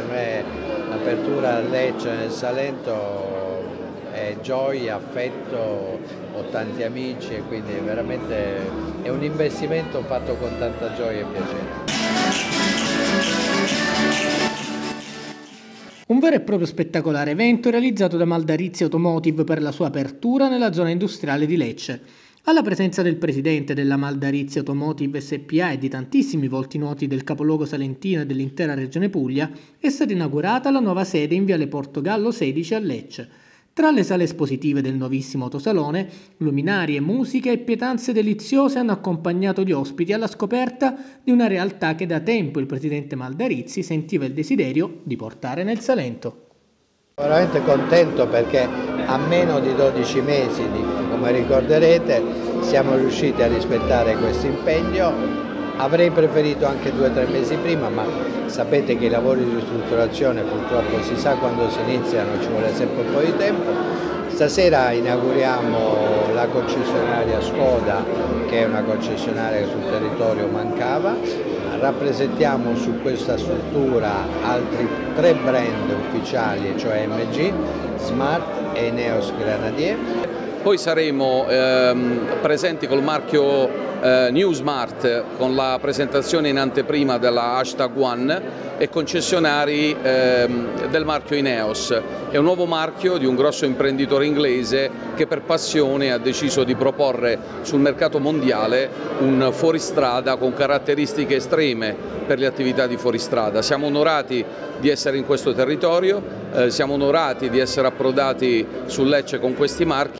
per me l'apertura a Lecce nel Salento è gioia, affetto, ho tanti amici e quindi veramente è un investimento fatto con tanta gioia e piacere. Un vero e proprio spettacolare evento realizzato da Maldarizzi Automotive per la sua apertura nella zona industriale di Lecce. Alla presenza del presidente della Maldarizzi Automotive SpA e di tantissimi volti noti del capoluogo salentino e dell'intera regione Puglia, è stata inaugurata la nuova sede in Viale Portogallo 16 a Lecce. Tra le sale espositive del nuovissimo autosalone, luminarie, musica e pietanze deliziose hanno accompagnato gli ospiti alla scoperta di una realtà che da tempo il presidente Maldarizzi sentiva il desiderio di portare nel Salento. Veramente contento perché a meno di 12 mesi, come ricorderete, siamo riusciti a rispettare questo impegno. Avrei preferito anche 2 o 3 mesi prima, ma sapete che i lavori di ristrutturazione purtroppo si sa quando si iniziano, ci vuole sempre un po' di tempo. Stasera inauguriamo la concessionaria Skoda, che è una concessionaria che sul territorio mancava. Rappresentiamo su questa struttura altri 3 brand ufficiali, cioè MG, Smart e Ineos Grenadier. Poi saremo presenti col marchio New Smart con la presentazione in anteprima della #1 e concessionari del marchio Ineos. È un nuovo marchio di un grosso imprenditore inglese che per passione ha deciso di proporre sul mercato mondiale un fuoristrada con caratteristiche estreme per le attività di fuoristrada. Siamo onorati di essere in questo territorio, siamo onorati di essere approdati su Lecce con questi marchi.